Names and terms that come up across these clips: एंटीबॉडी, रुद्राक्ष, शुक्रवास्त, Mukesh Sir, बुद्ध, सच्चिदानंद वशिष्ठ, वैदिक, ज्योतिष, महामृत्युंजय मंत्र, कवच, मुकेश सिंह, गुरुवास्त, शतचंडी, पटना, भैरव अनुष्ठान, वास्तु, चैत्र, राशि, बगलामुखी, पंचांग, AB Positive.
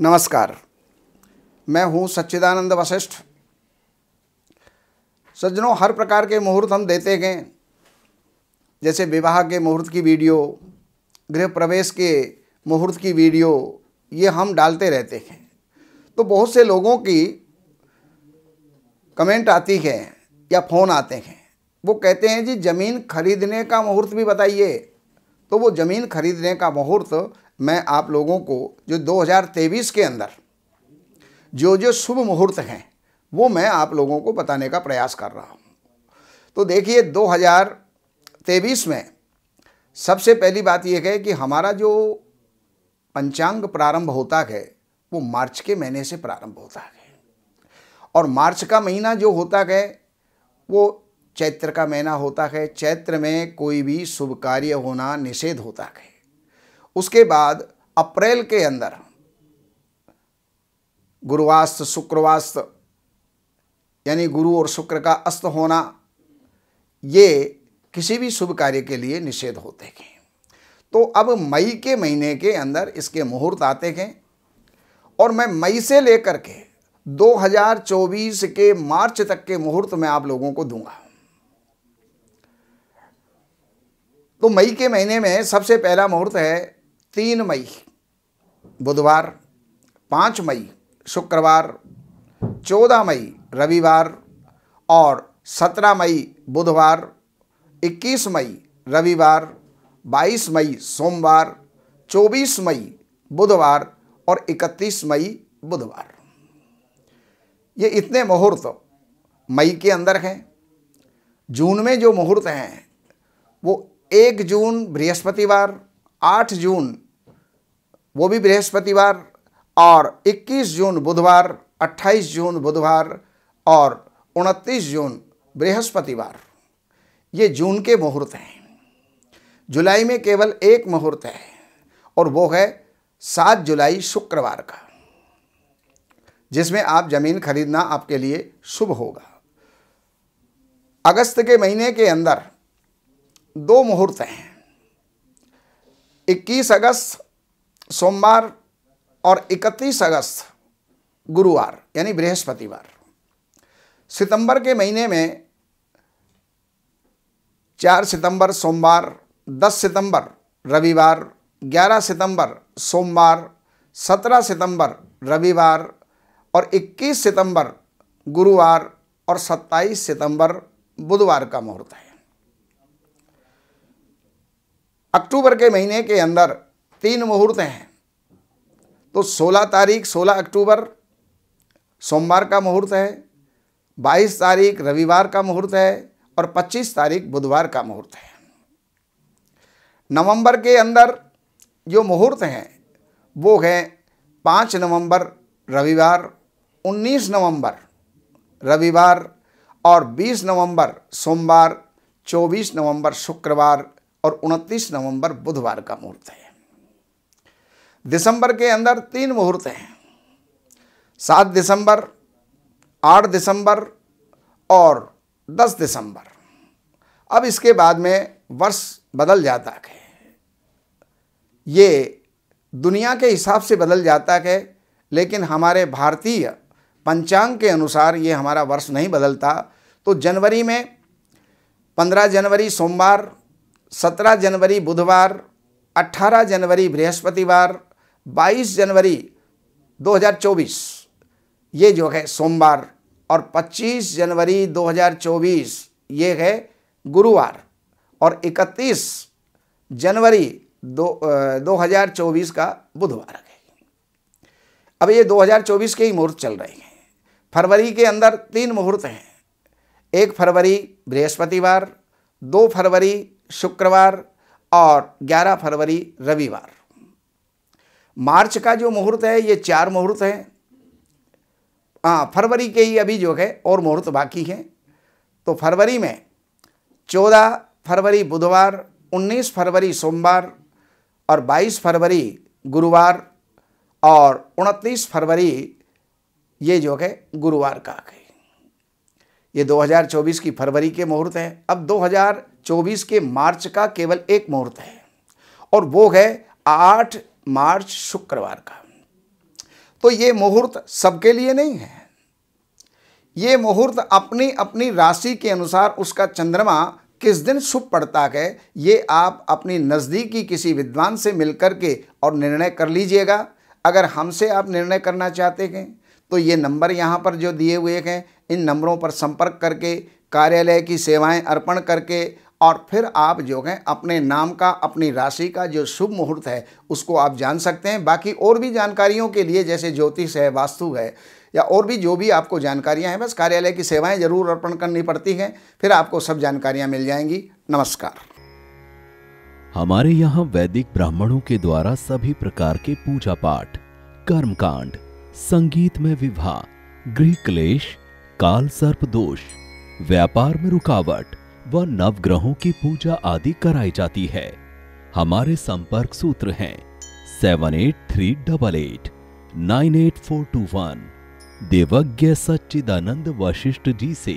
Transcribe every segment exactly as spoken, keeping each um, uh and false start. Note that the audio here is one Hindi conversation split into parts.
नमस्कार, मैं हूं सच्चिदानंद वशिष्ठ। सज्जनों, हर प्रकार के मुहूर्त हम देते गए, जैसे विवाह के मुहूर्त की वीडियो, गृह प्रवेश के मुहूर्त की वीडियो, ये हम डालते रहते हैं। तो बहुत से लोगों की कमेंट आती है या फ़ोन आते हैं, वो कहते हैं जी ज़मीन खरीदने का मुहूर्त भी बताइए। तो वो ज़मीन खरीदने का मुहूर्त मैं आप लोगों को जो दो हज़ार तेईस के अंदर जो जो शुभ मुहूर्त हैं वो मैं आप लोगों को बताने का प्रयास कर रहा हूँ। तो देखिए, दो हज़ार तेईस में सबसे पहली बात यह है कि हमारा जो पंचांग प्रारंभ होता है वो मार्च के महीने से प्रारंभ होता है, और मार्च का महीना जो होता है वो चैत्र का महीना होता है। चैत्र में कोई भी शुभ कार्य होना निषेध होता है। उसके बाद अप्रैल के अंदर गुरुवास्त, शुक्रवास्त, यानी गुरु और शुक्र का अस्त होना, ये किसी भी शुभ कार्य के लिए निषेध होते हैं। तो अब मई के महीने के अंदर इसके मुहूर्त आते हैं, और मैं मई से लेकर के दो हज़ार चौबीस के मार्च तक के मुहूर्त मैं आप लोगों को दूंगा। तो मई के महीने में सबसे पहला मुहूर्त है तीन मई बुधवार, पाँच मई शुक्रवार, चौदह मई रविवार, और सत्रह मई बुधवार, इक्कीस मई रविवार, बाईस मई सोमवार, चौबीस मई बुधवार और इकतीस मई बुधवार। ये इतने मुहूर्त मई के अंदर हैं। जून में जो मुहूर्त हैं वो एक जून बृहस्पतिवार, आठ जून वो भी बृहस्पतिवार, और इक्कीस जून बुधवार, अट्ठाईस जून बुधवार और उनतीस जून बृहस्पतिवार। ये जून के मुहूर्त हैं। जुलाई में केवल एक मुहूर्त है, और वो है सात जुलाई शुक्रवार का, जिसमें आप ज़मीन खरीदना आपके लिए शुभ होगा। अगस्त के महीने के अंदर दो मुहूर्त हैं, इक्कीस अगस्त सोमवार और इकतीस अगस्त गुरुवार यानी बृहस्पतिवार। सितंबर के महीने में चार सितंबर सोमवार, दस सितंबर रविवार, ग्यारह सितंबर सोमवार, सत्रह सितंबर रविवार और इक्कीस सितंबर गुरुवार और सत्ताईस सितंबर बुधवार का मुहूर्त है। अक्टूबर के महीने के अंदर तीन मुहूर्त हैं, तो सोलह तारीख सोलह अक्टूबर सोमवार का मुहूर्त है, बाईस तारीख रविवार का मुहूर्त है और पच्चीस तारीख बुधवार का मुहूर्त है। नवंबर के अंदर जो मुहूर्त हैं वो हैं पाँच नवंबर रविवार, उन्नीस नवंबर रविवार और बीस नवंबर सोमवार, चौबीस नवंबर शुक्रवार और उनतीस नवंबर बुधवार का मुहूर्त है। दिसंबर के अंदर तीन मुहूर्त हैं, सात दिसंबर, आठ दिसंबर और दस दिसंबर। अब इसके बाद में वर्ष बदल जाता है, ये दुनिया के हिसाब से बदल जाता है, लेकिन हमारे भारतीय पंचांग के अनुसार ये हमारा वर्ष नहीं बदलता। तो जनवरी में पंद्रह जनवरी सोमवार, सत्रह जनवरी बुधवार, अट्ठारह जनवरी बृहस्पतिवार, बाईस जनवरी दो हज़ार चौबीस ये जो है सोमवार, और पच्चीस जनवरी दो हज़ार चौबीस ये है गुरुवार, और इकतीस जनवरी दो हज़ार चौबीस का बुधवार है। अब ये दो हज़ार चौबीस के ही मुहूर्त चल रहे हैं। फरवरी के अंदर तीन मुहूर्त हैं, एक फरवरी बृहस्पतिवार, दो फरवरी शुक्रवार और ग्यारह फरवरी रविवार। मार्च का जो मुहूर्त है ये चार मुहूर्त है। हाँ, फरवरी के ही अभी जो है और मुहूर्त बाकी हैं। तो फरवरी में चौदह फरवरी बुधवार, उन्नीस फरवरी सोमवार और बाईस फरवरी गुरुवार और उनतीस फरवरी ये जो है गुरुवार का है। ये दो हज़ार चौबीस की फरवरी के मुहूर्त हैं। अब दो हज़ार चौबीस के मार्च का केवल एक मुहूर्त है, और वो है आठ मार्च शुक्रवार का। तो ये मुहूर्त सबके लिए नहीं है। ये मुहूर्त अपनी अपनी राशि के अनुसार उसका चंद्रमा किस दिन शुभ पड़ता है ये आप अपनी नज़दीकी किसी विद्वान से मिलकर के और निर्णय कर लीजिएगा। अगर हमसे आप निर्णय करना चाहते हैं तो ये नंबर यहाँ पर जो दिए हुए हैं इन नंबरों पर संपर्क करके कार्यालय की सेवाएं अर्पण करके और फिर आप जो हैं अपने नाम का अपनी राशि का जो शुभ मुहूर्त है उसको आप जान सकते हैं। बाकी और भी जानकारियों के लिए जैसे ज्योतिष है, वास्तु है या और भी जो भी आपको जानकारियां हैं, बस कार्यालय की सेवाएं जरूर अर्पण करनी पड़ती हैं, फिर आपको सब जानकारियां मिल जाएंगी। नमस्कार। हमारे यहाँ वैदिक ब्राह्मणों के द्वारा सभी प्रकार के पूजा पाठ, कर्मकांड, संगीत में विवाह, गृह क्लेश, काल सर्प दोष, व्यापार में रुकावट व नवग्रहों की पूजा आदि कराई जाती है। हमारे संपर्क सूत्र हैं seven eight three double eight nine eight four two one. देवज्ञ सच्चिदानंद वशिष्ठ जी से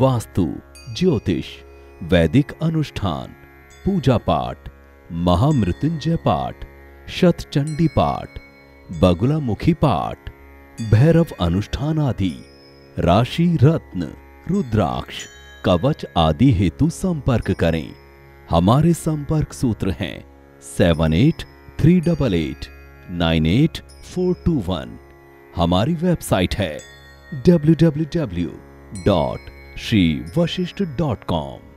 वास्तु, ज्योतिष, वैदिक अनुष्ठान, पूजा पाठ, महामृत्युंजय पाठ, शतचंडी पाठ, बगलामुखी पाठ, भैरव अनुष्ठान आदि, राशि रत्न, रुद्राक्ष, कवच आदि हेतु संपर्क करें। हमारे संपर्क सूत्र हैं seven eight three double eight nine eight four two one. हमारी वेबसाइट है W W W dot Shri Vashishtha dot com.